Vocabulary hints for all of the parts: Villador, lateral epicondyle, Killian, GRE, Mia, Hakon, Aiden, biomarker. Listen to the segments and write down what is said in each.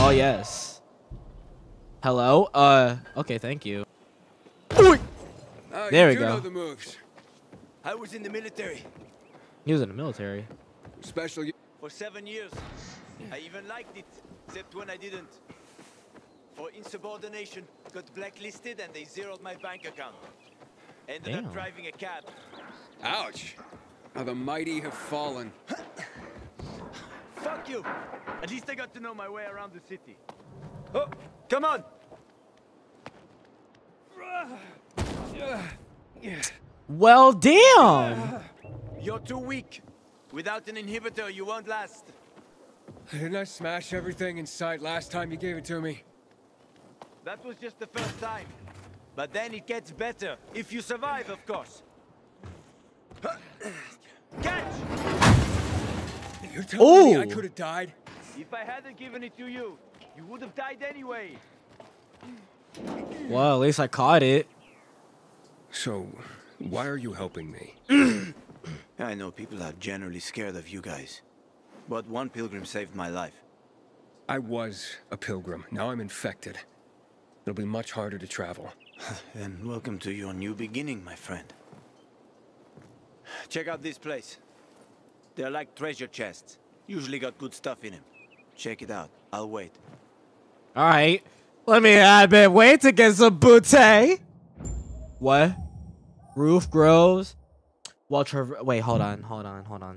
Oh, yes. Hello? Okay, thank you. There we go. Know the moves. I was in the military. He was in the military. Special for 7 years. I even liked it, except when I didn't. For insubordination, got blacklisted and they zeroed my bank account. Ended up driving a cab. Ouch. How the mighty have fallen. Fuck you. At least I got to know my way around the city. Oh, come on. Well, damn. You're too weak. Without an inhibitor, you won't last. Didn't I smash everything in sight last time you gave it to me? That was just the first time. But then it gets better. If you survive, of course. Catch! You're telling me I could have died? If I hadn't given it to you, you would have died anyway. Well, at least I caught it. So, why are you helping me? I know people are generally scared of you guys, but one pilgrim saved my life. I was a pilgrim. Now I'm infected. It'll be much harder to travel. Then welcome to your new beginning, my friend. Check out this place. They're like treasure chests. Usually got good stuff in them. Check it out. I'll wait. All right. Let me have it. Wait to get some booty. What? Roof grows. While wait, hold on.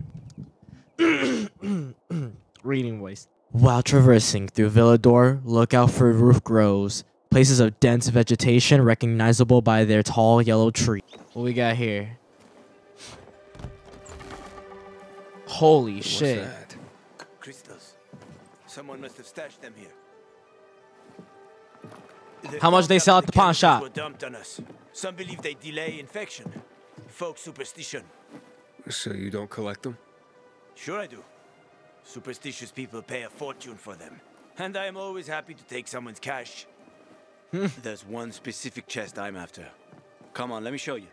Reading voice. While traversing through Villador, look out for roof grows. Places of dense vegetation recognizable by their tall yellow tree. What we got here? Holy shit. What's that? Crystals. Someone must have stashed them here. How much they sell at the pawn shop? Were dumped on us. Some believe they delay infection. Folk superstition. So you don't collect them? Sure I do. Superstitious people pay a fortune for them. And I am always happy to take someone's cash. There's one specific chest I'm after. Come on, let me show you.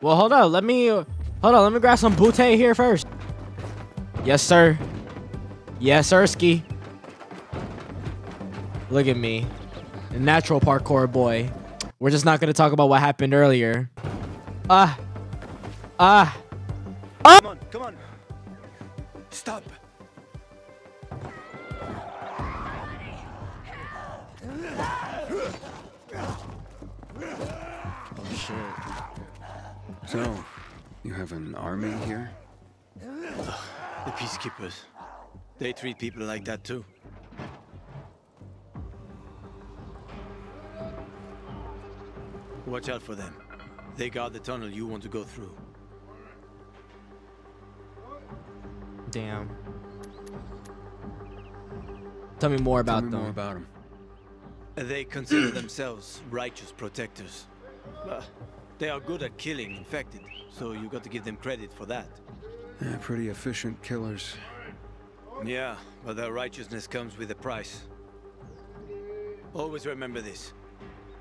Well, hold on. Let me grab some booty here first. Yes, sir. Yes, Erski. Look at me. The natural parkour boy. We're just not going to talk about what happened earlier. Come on, come on. Stop. Oh, shit. So, you have an army here? The peacekeepers. They treat people like that too. Watch out for them. They guard the tunnel you want to go through. Damn. Tell me more about them. They consider themselves righteous protectors. They are good at killing infected, so you got to give them credit for that. Yeah, pretty efficient killers. Yeah, but their righteousness comes with a price. Always remember this.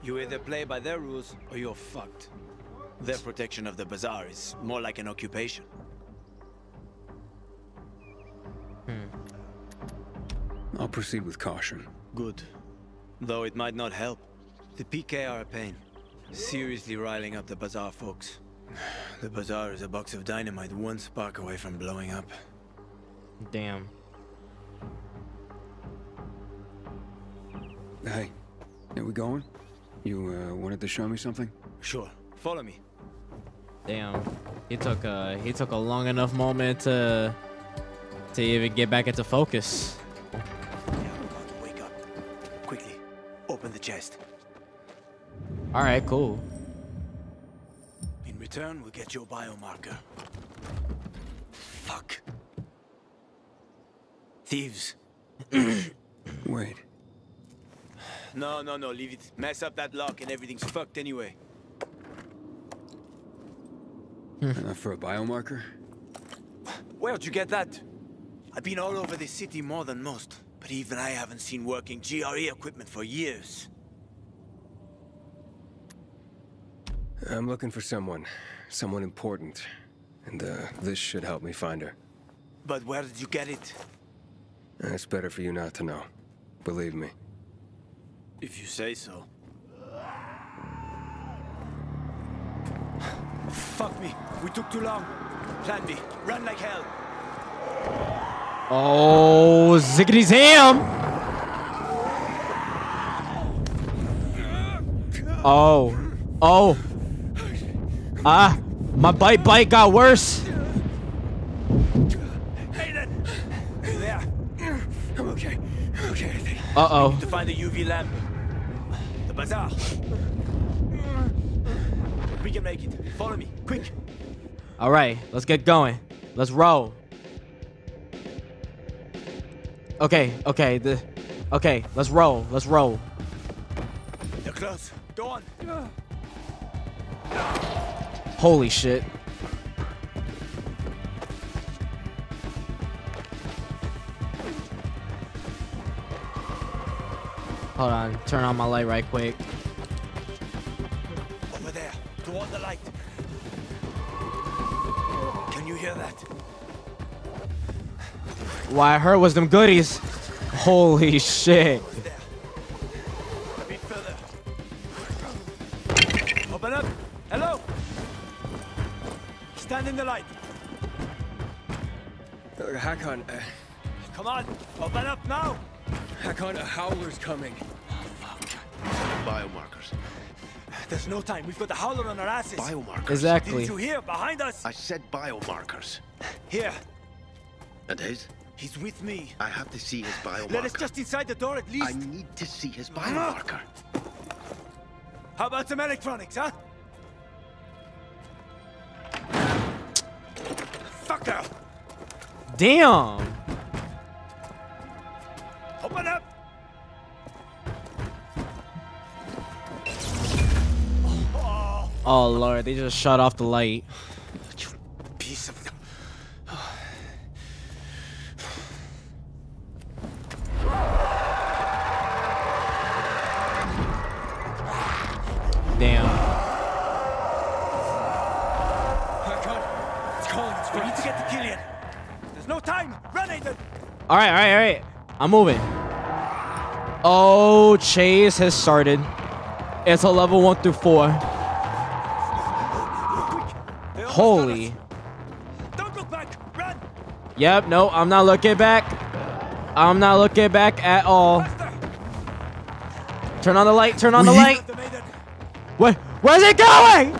You either play by their rules, or you're fucked. Their protection of the bazaar is more like an occupation. I'll proceed with caution. Good. Though it might not help. The PK are a pain. Seriously riling up the bazaar folks. The bazaar is a box of dynamite one spark away from blowing up. Damn. Hey, are we going? You wanted to show me something? Sure. Follow me. Damn. He took a long enough moment to even get back into focus. Yeah, I'm about to wake up. Quickly, open the chest. All right, cool. In return, we'll get your biomarker. Fuck. Thieves. Wait. No, leave it. Mess up that lock and everything's fucked anyway. For a biomarker? Where'd you get that? I've been all over the city more than most, but even I haven't seen working GRE equipment for years. I'm looking for someone. Someone important. And this should help me find her. But where did you get it? It's better for you not to know. Believe me. If you say so. Fuck me. We took too long. Plan B. Run like hell. Oh, ziggity zam. Oh. Oh. Ah. My bite got worse. Aiden. Yeah. I'm okay. Okay, I think. Uh-oh. To find the UV lamp. The bazaar. We can make it. Follow me, quick. All right, let's get going. Let's roll. Okay, okay. Let's roll. Let's roll. They're close. Go on. Holy shit. Hold on. Turn on my light right quick. Over there. Toward the light. Can you hear that? What I heard was them goodies. Holy shit. A bit further. Open up. Hello. Stand in the light. Hakon. Come on. Open up now. Hakon, a howler's coming. Oh, fuck. Biomarkers. There's no time. We've got the howler on our asses. Biomarkers. Exactly. Didn't you hear behind us? I said biomarkers. Here. And his? He's with me. I have to see his biomarker. Let us just inside the door at least. I need to see his biomarker. How about some electronics, huh? Fucker. Damn. Open up. Oh, Lord, they just shut off the light. You piece of the... Damn. It's cold. We need to get to Killian. There's no time. Run, Aiden. All right, all right, all right. I'm moving. Oh, chase has started. It's a level 1 through 4. Holy. Don't look back. Run. Yep, no, I'm not looking back. I'm not looking back at all. Turn on the light, turn on the light. What? Where's it going?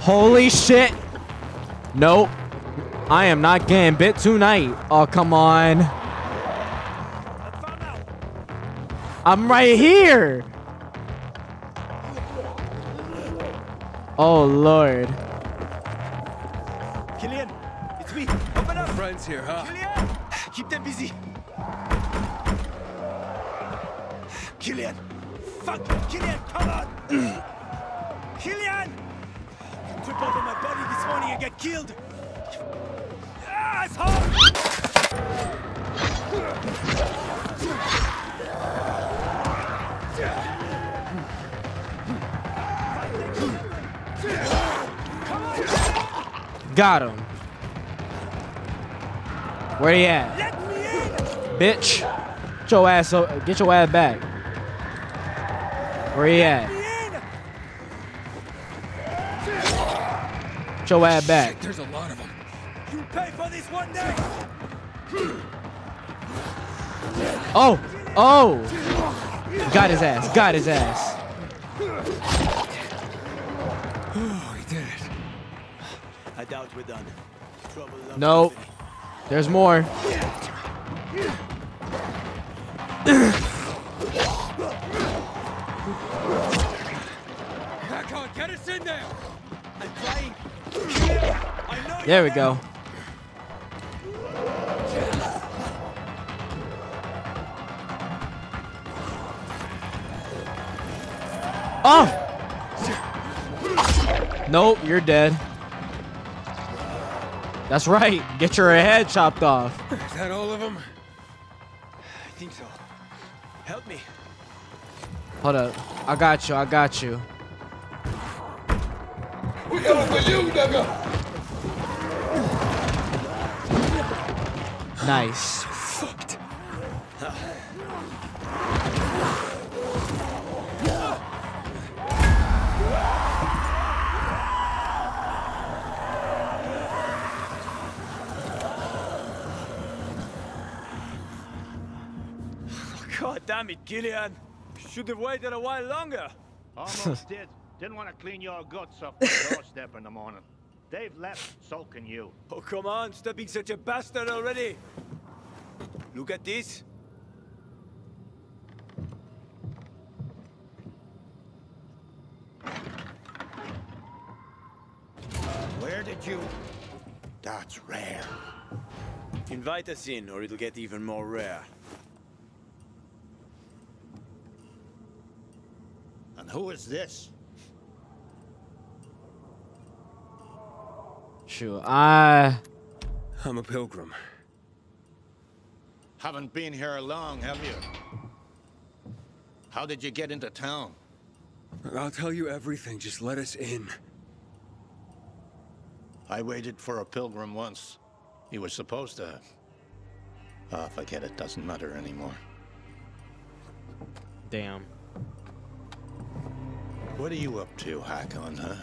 Holy shit. Nope. I am not getting bit tonight. Oh, come on. I'm right here. Oh, Lord. Killian, it's me. Open up. Friends here, huh? Killian, keep them busy. Killian, fuck, Killian, come on. Killian, trip over my body this morning and get killed. Asshole. Got him. Where you at? Let me in. Bitch. Get your ass back. Where you at? Get your ass back. Shit, there's a lot of them. You pay for this one day. Oh, oh! Got his ass. Got his ass. Oh, he did it. I doubt we're done. Nope. There's more. Get us in there. I'm trying. There we go. Oh! Nope, you're dead. That's right. Get your head chopped off. Is that all of them? I think so. Help me. Hold up. I got you. I got you. We coming for you, nigga. Nice. So fucked. God damn it, Killian. Should have waited a while longer. Almost did. Didn't want to clean your guts off the doorstep in the morning. They've left, so can you. Oh, come on, stop being such a bastard already. Look at this. Where did you... That's rare. Invite us in, or it'll get even more rare. And who is this? Sure, I'm a pilgrim. Haven't been here long, have you? How did you get into town? I'll tell you everything. Just let us in. I waited for a pilgrim once. He was supposed to... Oh, forget it. Doesn't matter anymore. Damn. What are you up to, Hakon, huh?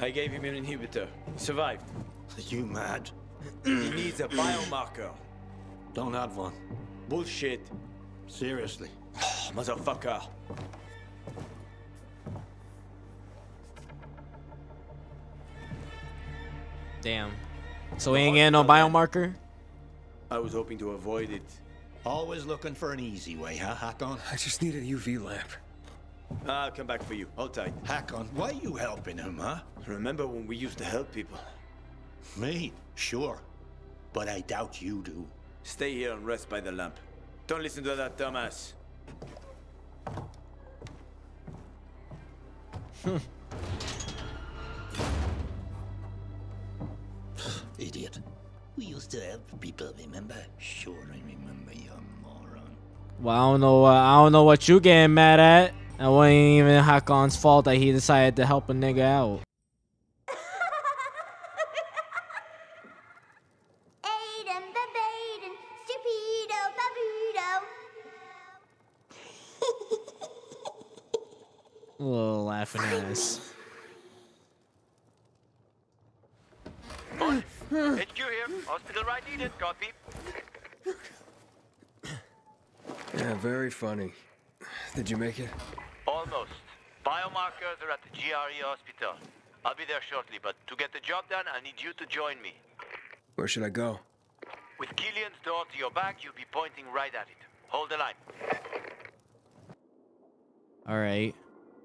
I gave him an inhibitor. He survived. Are you mad? He needs a biomarker. Don't have one. Bullshit. Seriously. Oh, motherfucker. Damn. So we ain't getting no biomarker? I was hoping to avoid it. Always looking for an easy way, huh, Hakon? I just need a UV lamp. I'll come back for you. Hold tight. Hakon, why are you helping him, huh? Remember when we used to help people? Me? Sure. But I doubt you do. Stay here and rest by the lamp. Don't listen to that dumbass. Idiot. We used to help people, remember? Sure, I remember, you moron. Well, I don't know what you getting mad at. It wasn't even Hakon's fault that he decided to help a nigga out. Aiden, Babaden, Stupido, Babudo. Little laughing ass. Did you hear? Hospital right needed, copy. Yeah, very funny. Did you make it? Almost. Biomarkers are at the GRE hospital. I'll be there shortly, but to get the job done, I need you to join me. Where should I go? With Killian's door to your back, you'll be pointing right at it. Hold the line. Alright.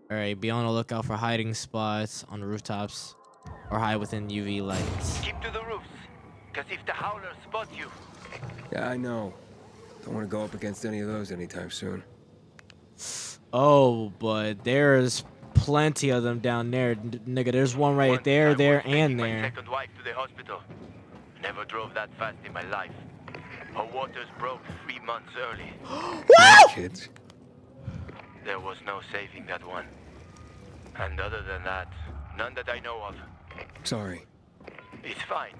Alright, be on the lookout for hiding spots on the rooftops or hide within UV lights. Keep to the roofs, because if the howler spots you... Yeah, I know. Don't want to go up against any of those anytime soon. Oh, but there's plenty of them down there, nigga. There's one right there, and there. My second wife to the hospital. Never drove that fast in my life. Her waters broke 3 months early. Kids. There was no saving that one. And other than that, none that I know of. Sorry. It's fine.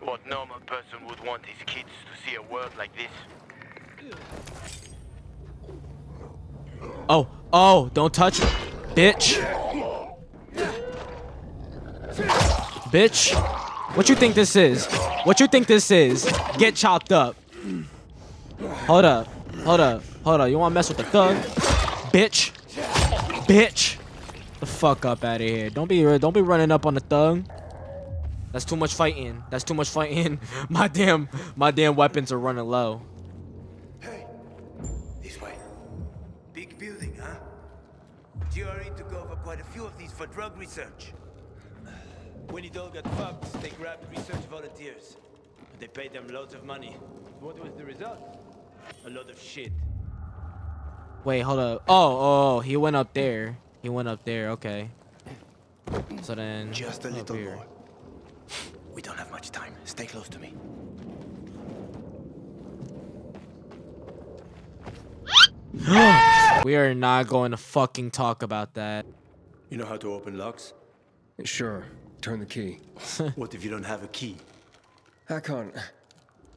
What normal person would want his kids to see a world like this? Oh, oh, don't touch it, bitch. Bitch, what you think this is? What you think this is? Get chopped up. Hold up, hold up, hold up. You wanna mess with the thug? Bitch, bitch. The fuck up out of here. Don't be running up on the thug. That's too much fighting. That's too much fighting. My damn weapons are running low. Building, huh? GRE took over quite a few of these for drug research. When it all got fucked, they grabbed research volunteers. But they paid them loads of money. What was the result? A lot of shit. Wait, hold up. Oh, he went up there. He went up there, okay. So then... Just a little more. We don't have much time. Stay close to me. We are not going to fucking talk about that. You know how to open locks? Sure. Turn the key. What if you don't have a key? Hakon,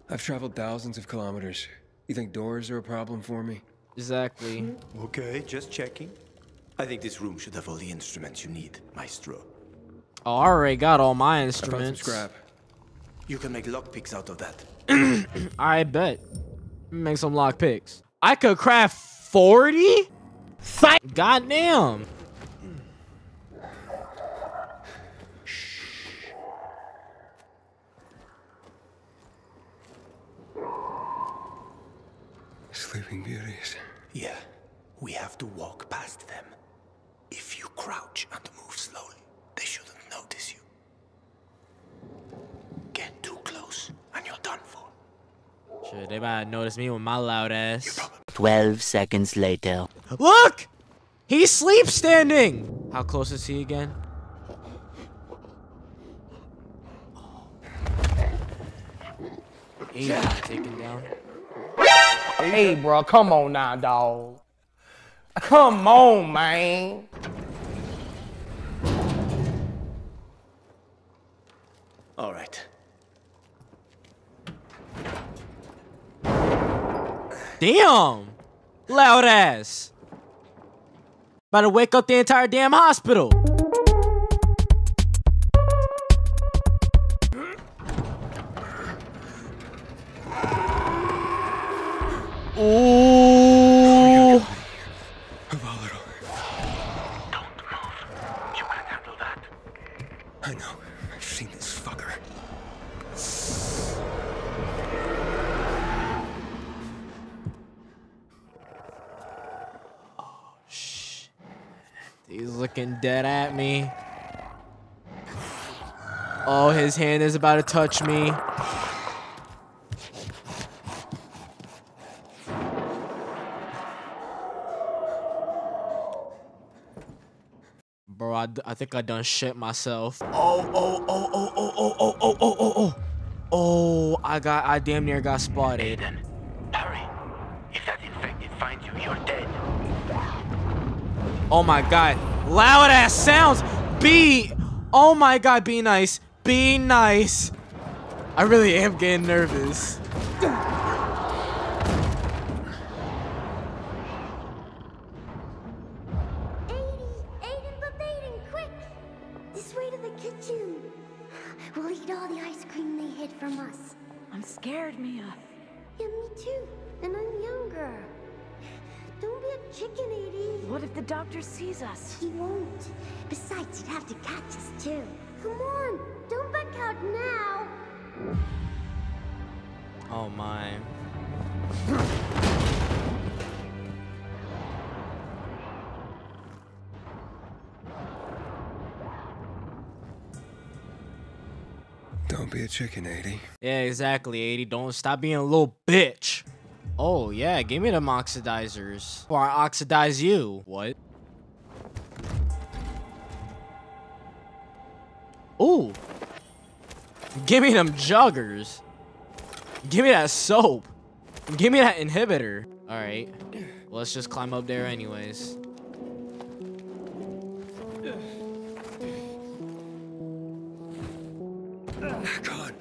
I've traveled thousands of kilometers. You think doors are a problem for me? Exactly. Okay, just checking. I think this room should have all the instruments you need, Maestro. Oh, I already got all my instruments. Scrap. You can make lockpicks out of that. I bet. Make some lockpicks. I could craft 40? Goddamn. Shh. Sleeping Beauties. Yeah, we have to walk past them. If you crouch and move slowly, they shouldn't notice you. Get too close and you're done for. Shit, they might notice me with my loud ass. 12 seconds later. Look! He sleeps standing! How close is he again? He's not taken down. Hey, bro, come on now, dog. Come on, man. All right. Damn! Loud ass! About to wake up the entire damn hospital! Ooh! Don't move. You can handle that. I know. I've seen this fucker. He's looking dead at me. Oh, his hand is about to touch me. Bro, I think I done shit myself. Oh, I damn near got spotted. Aiden, hurry. If that infected finds you, you're dead. Oh my god, loud ass sounds. Oh my god, be nice, be nice. I really am getting nervous. Aiden, but Aiden, quick! This way to the kitchen. We'll eat all the ice cream they hid from us. I'm scared, Mia. Yeah, me too, and I'm younger. Don't be a chicken, Aiden. What if the doctor sees us? He won't. Besides, he'd have to catch us, too. Come on, don't back out now. Oh, my. Don't be a chicken, Aiden. Yeah, exactly, Aiden. Don't stop being a little bitch. Oh, yeah, give me them oxidizers. Or I oxidize you. What? Ooh. Give me them juggers. Give me that soap. Give me that inhibitor. All right. Well, let's just climb up there anyways. God.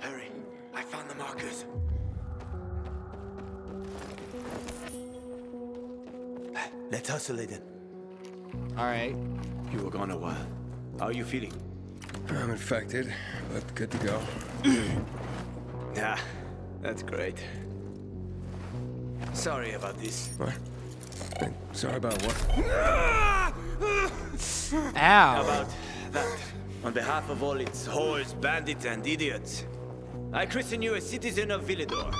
Hurry. I found the markers. Let's hustle, Aiden. Alright. You were gone a while. How are you feeling? I'm infected, but good to go. Yeah, that's great. Sorry about this. What? Sorry about what? Ow! How about that? On behalf of all its whores, bandits, and idiots, I christen you a citizen of Villador.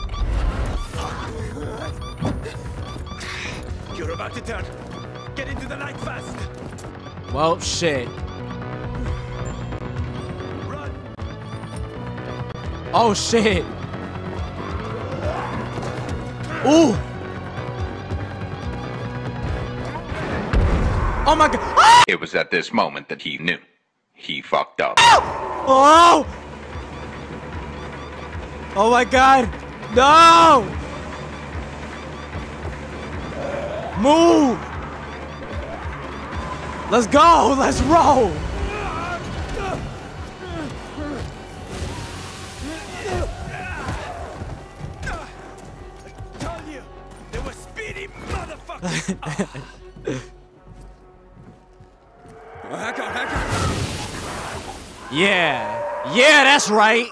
You're about to turn. Get into the light fast. Well, shit. Run. Oh, shit. Ooh. Oh, my God. Ah! It was at this moment that he knew. He fucked up. Ow! Oh! Oh my God! No! Move! Let's go! Let's roll! Yeah, yeah, that's right.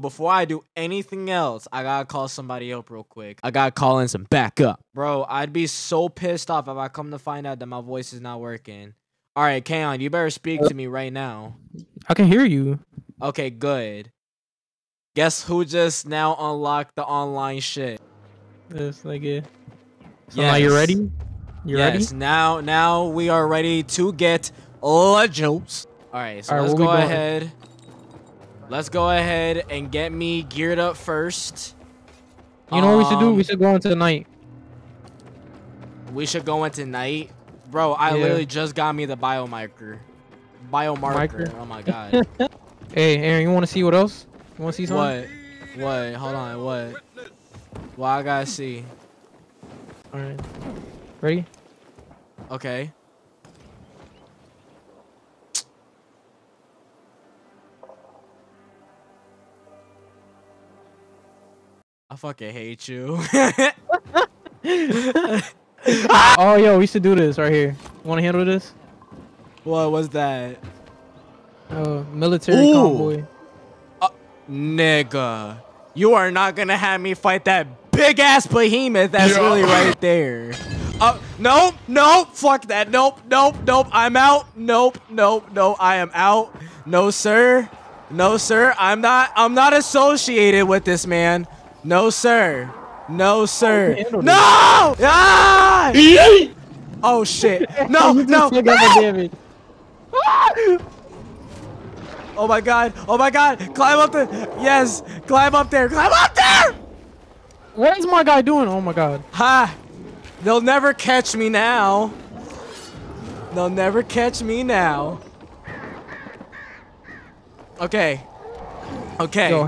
Before I do anything else, I gotta call somebody up real quick. I gotta call in some backup. Bro, I'd be so pissed off if I come to find out that my voice is not working. All right, Kayon, you better speak to me right now. I can hear you. Okay, good. Guess who just now unlocked the online shit? This nigga. So yes. Now you ready? Yes, ready? Now we are ready to get legos. All right, so let's go ahead. Let's go ahead and get me geared up first. You know what we should do? We should go into the night. We should go into night? Bro, I literally just got me the biomarker. Oh my God. Hey, Aaron, you want to see what else? You want to see something? What? What? Hold on, what? Well, I gotta see. All right. Ready? Okay. I fucking hate you. Oh, yo, we should do this right here. Want to handle this? What was that? Oh, military convoy. Nigga, you are not gonna have me fight that big ass behemoth that's really right there. Nope, nope, fuck that. Nope, nope, nope, I'm out. Nope, nope, nope, I am out. No, sir. No, sir, I'm not associated with this man. No, sir. No, sir. No! Ah! Oh, shit. No, no. No! Oh, my God. Oh, my God. Climb up there. Yes. Climb up there. Climb up there! What is my guy doing? Oh, my God. Ha! They'll never catch me now. They'll never catch me now. Okay. Okay. Yo,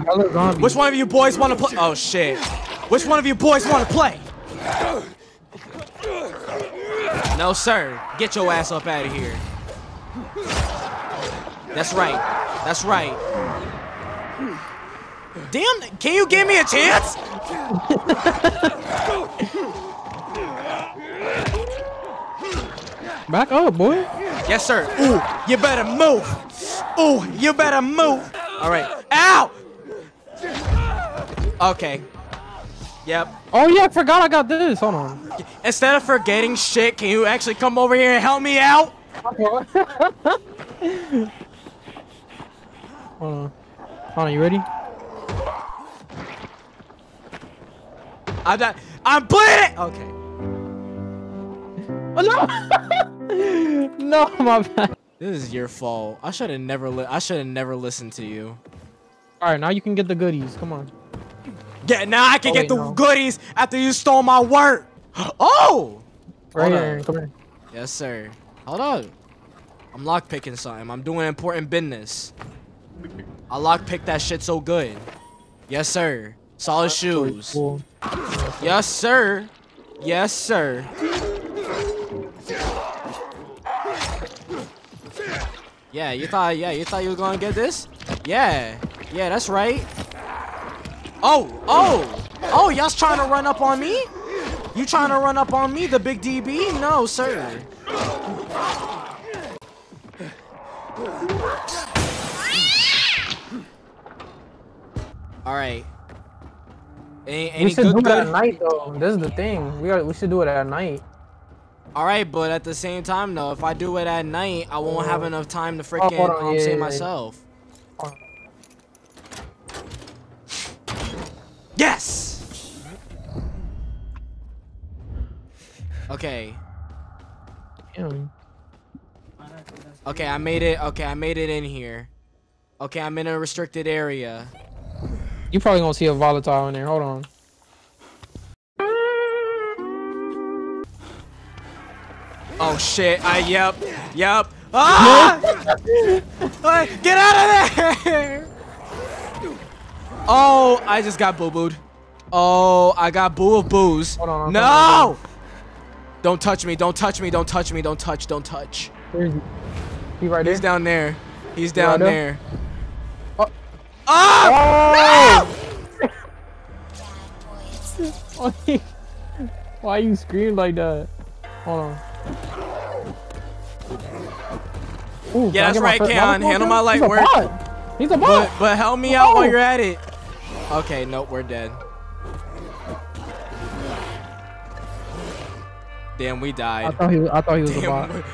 which one of you boys want to play? Oh, shit. Which one of you boys want to play? No, sir. Get your ass up out of here. That's right. That's right. Damn, can you give me a chance? Back up, boy. Yes, sir. Ooh, you better move. Ooh, you better move. All right. Ow! Okay. Yep. Oh, yeah, I forgot I got this. Hold on. Instead of forgetting shit, can you actually come over here and help me out? Hold on. Hold on, you ready? I'm bleeding! Okay. Oh, no! No, my bad. This is your fault. I should have never listened to you. All right, now you can get the goodies. Come on. Yeah, now I can get the goodies after you stole my work. Oh! Right here. Come here. Yes, sir. Hold on. I'm lockpicking something. I'm doing important business. I lockpick that shit so good. Yes, sir. Solid shoes. Cool. Yes, sir. Yes, sir. Yeah, you thought you were gonna get this? Yeah, that's right. Oh, y'all's trying to run up on me? You trying to run up on me, the big DB? No, sir. All right. Any good? We should do it at night, though. This is the thing. We should do it at night. Alright, but at the same time, though, if I do it at night, I won't have enough time to freaking say myself. Yes! Okay. Damn. Okay, I made it. Okay, I made it in here. Okay, I'm in a restricted area. You probably gonna see a volatile in there. Hold on. Oh shit, yep. Ah! Get out of there! Oh, I just got boo-booed. Oh, I got boo-boos. Hold on, no! Hold on. Don't touch me, don't touch me, don't touch me, don't touch. Where is he? He right there? He's down there. He's down there. Oh! Oh! No! Why you scream like that? Hold on. Ooh, yeah, that's right, Kaon. Handle my light work. He's a bot. But help me out while you're at it. Okay, nope, we're dead. Damn, we died. I thought he was a bot.